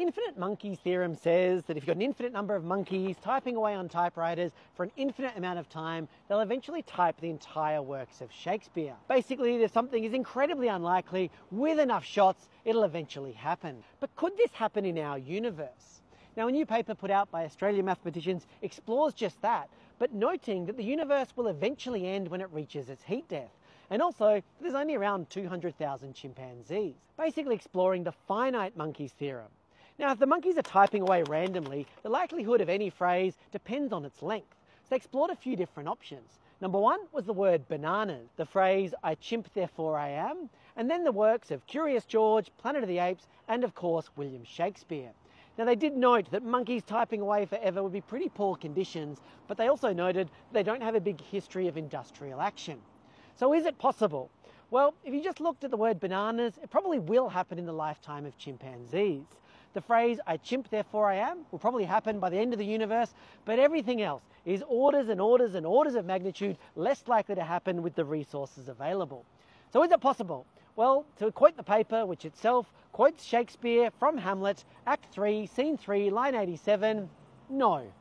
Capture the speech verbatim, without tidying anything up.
infinite monkeys theorem says that if you've got an infinite number of monkeys typing away on typewriters for an infinite amount of time, they'll eventually type the entire works of Shakespeare. Basically, if something is incredibly unlikely, with enough shots, it'll eventually happen. But could this happen in our universe? Now, a new paper put out by Australian mathematicians explores just that, but noting that the universe will eventually end when it reaches its heat death. And also, there's only around two hundred thousand chimpanzees, basically exploring the finite monkeys theorem. Now, if the monkeys are typing away randomly, the likelihood of any phrase depends on its length. So they explored a few different options. Number one was the word bananas, the phrase, I chimp therefore I am, and then the works of Curious George, Planet of the Apes, and of course, William Shakespeare. Now, they did note that monkeys typing away forever would be pretty poor conditions, but they also noted they don't have a big history of industrial action. So is it possible? Well, if you just looked at the word bananas, it probably will happen in the lifetime of chimpanzees. The phrase, I chimp therefore I am, will probably happen by the end of the universe, but everything else is orders and orders and orders of magnitude less likely to happen with the resources available. So is it possible? Well, to quote the paper, which itself quotes Shakespeare from Hamlet, Act three, Scene three, line eighty-seven, no.